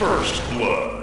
First blood.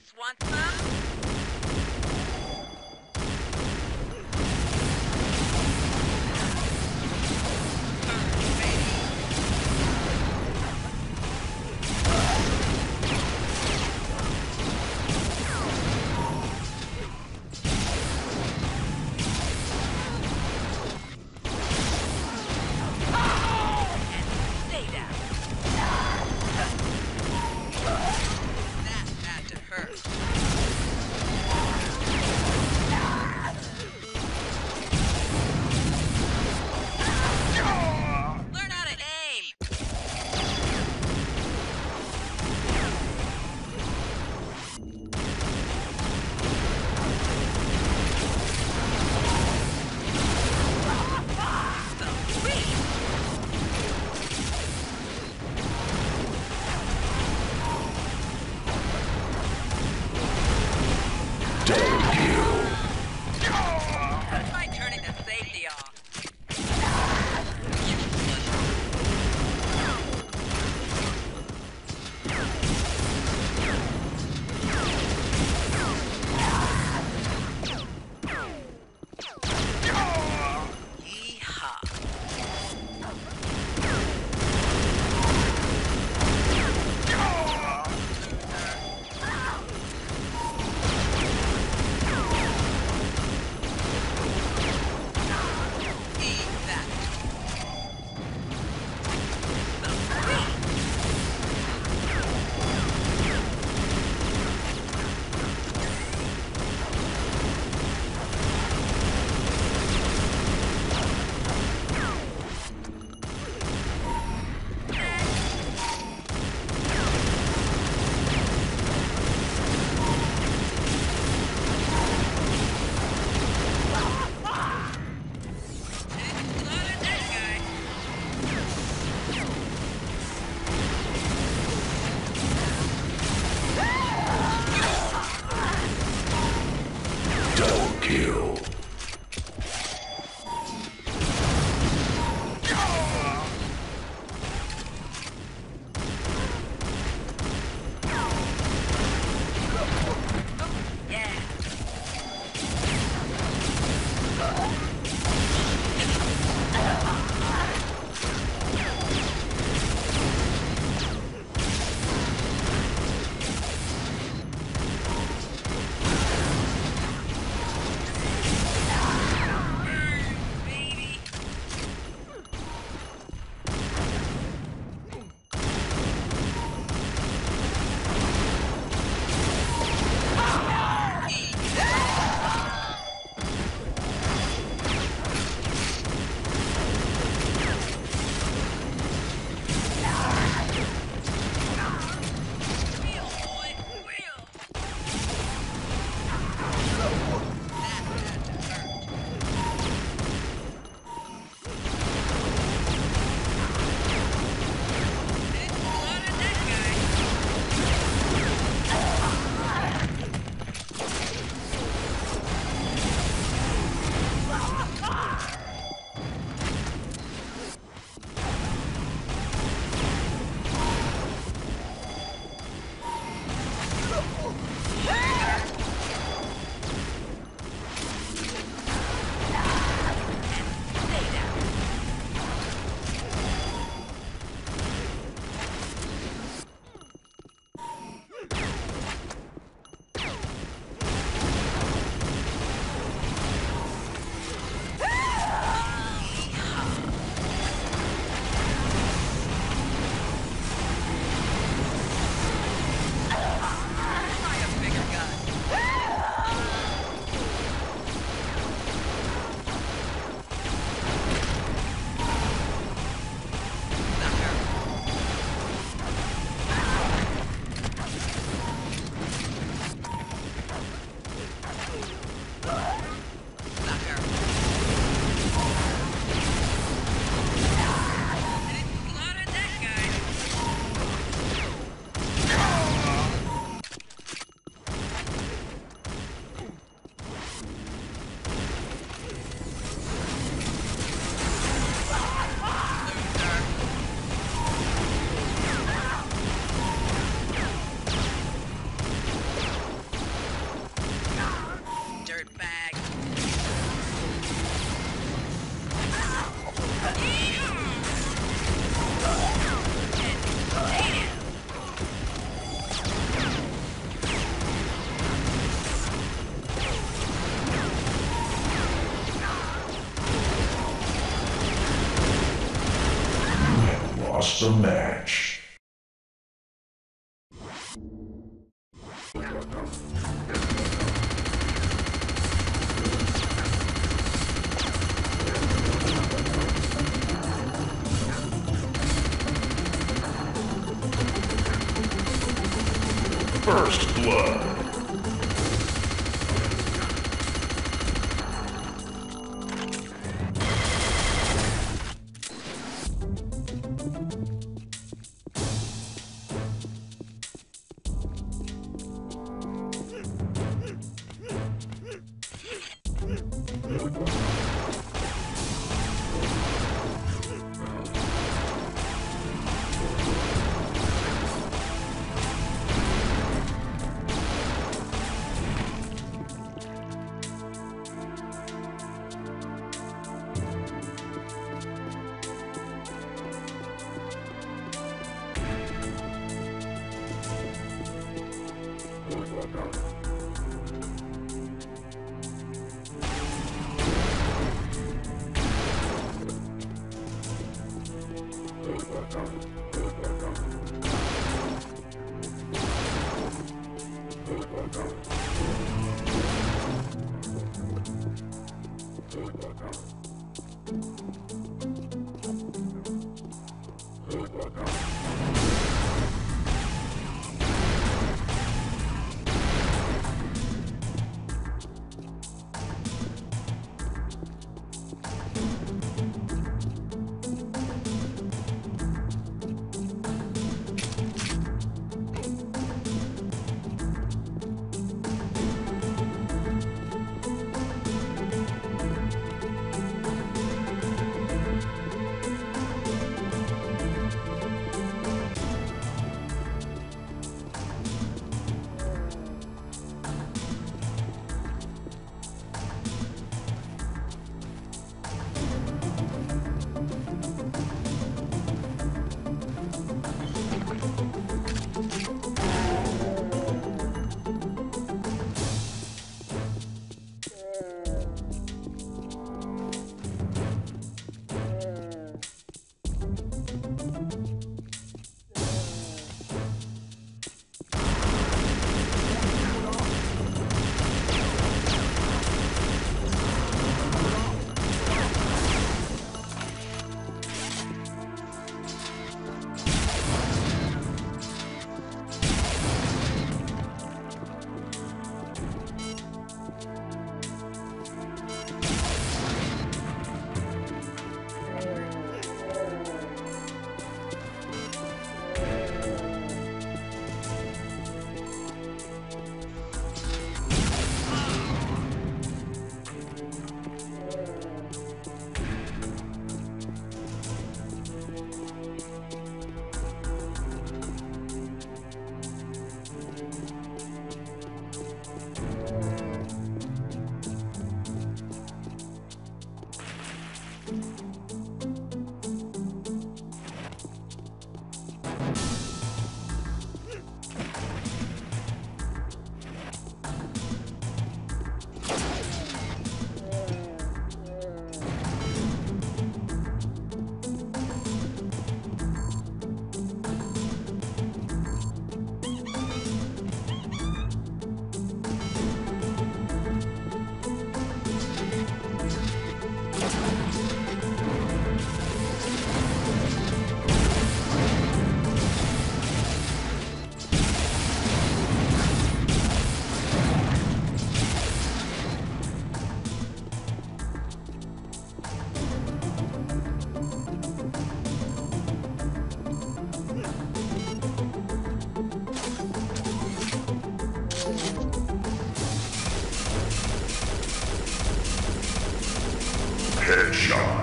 Else want some? Watch the match. First blood. Headshot.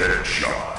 Headshot.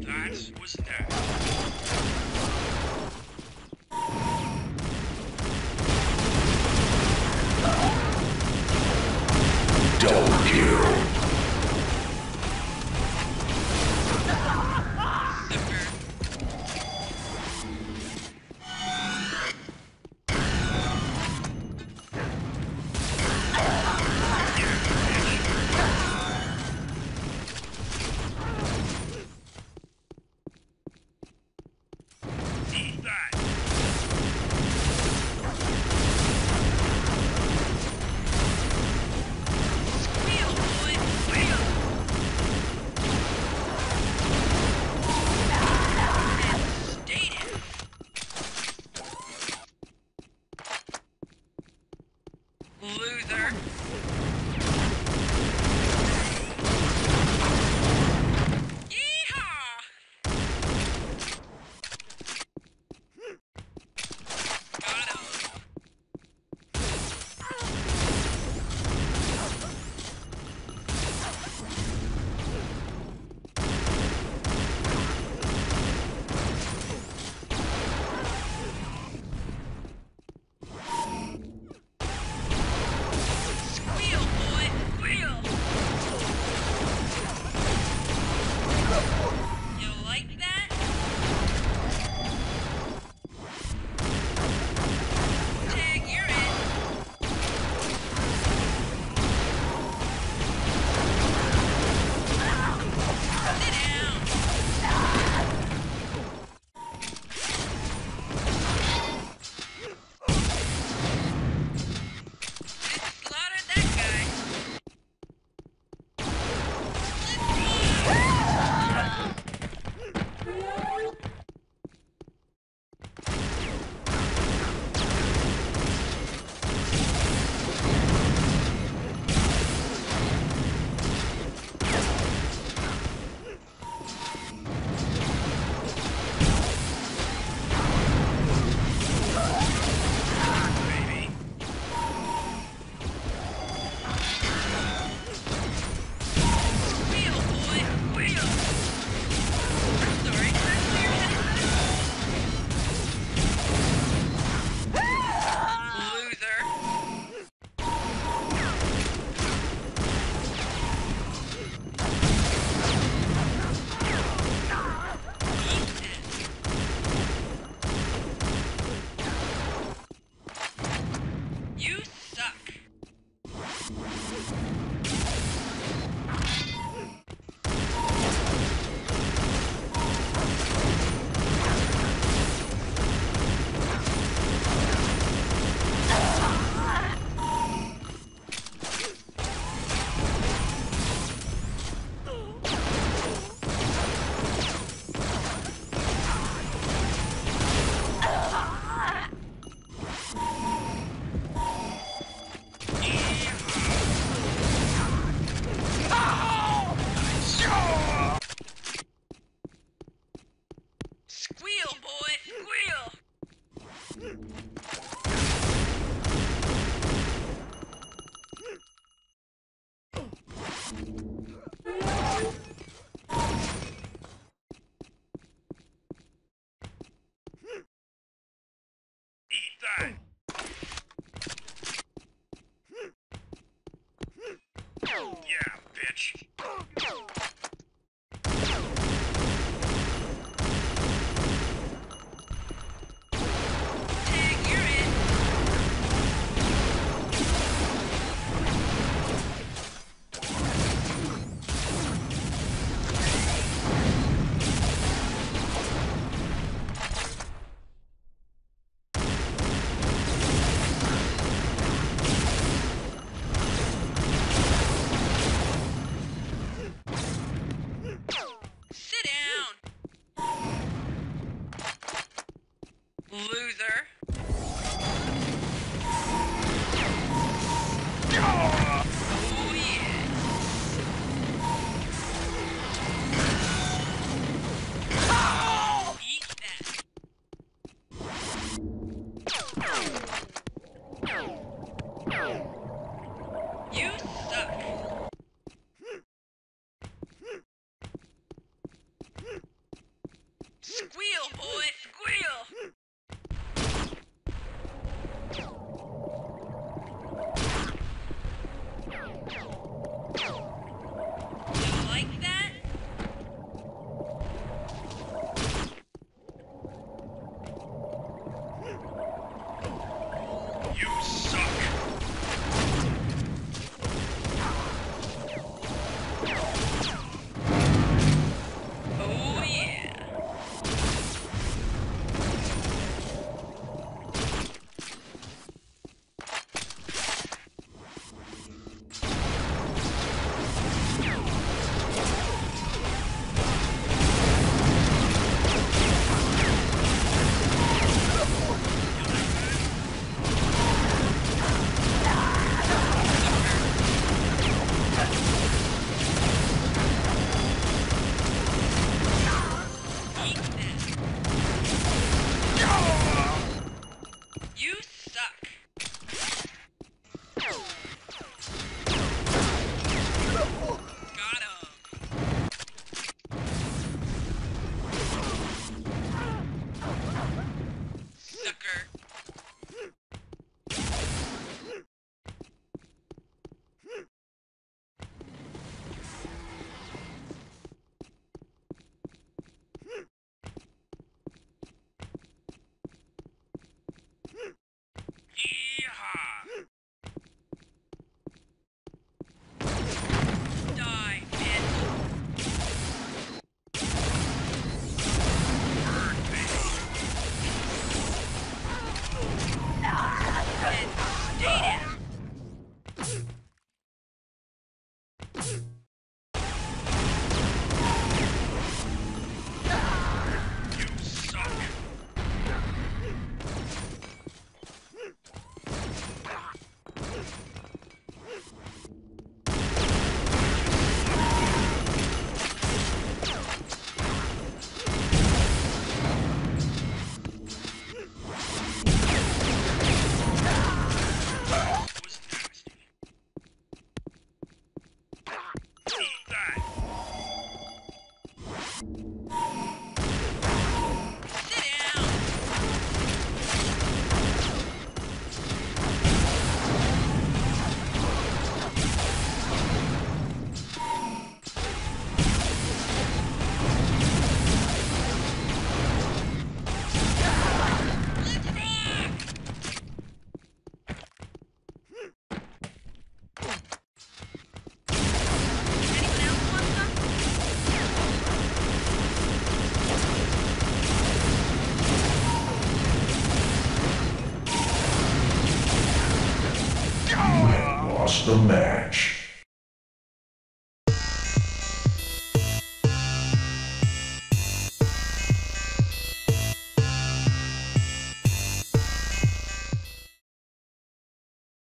That was that.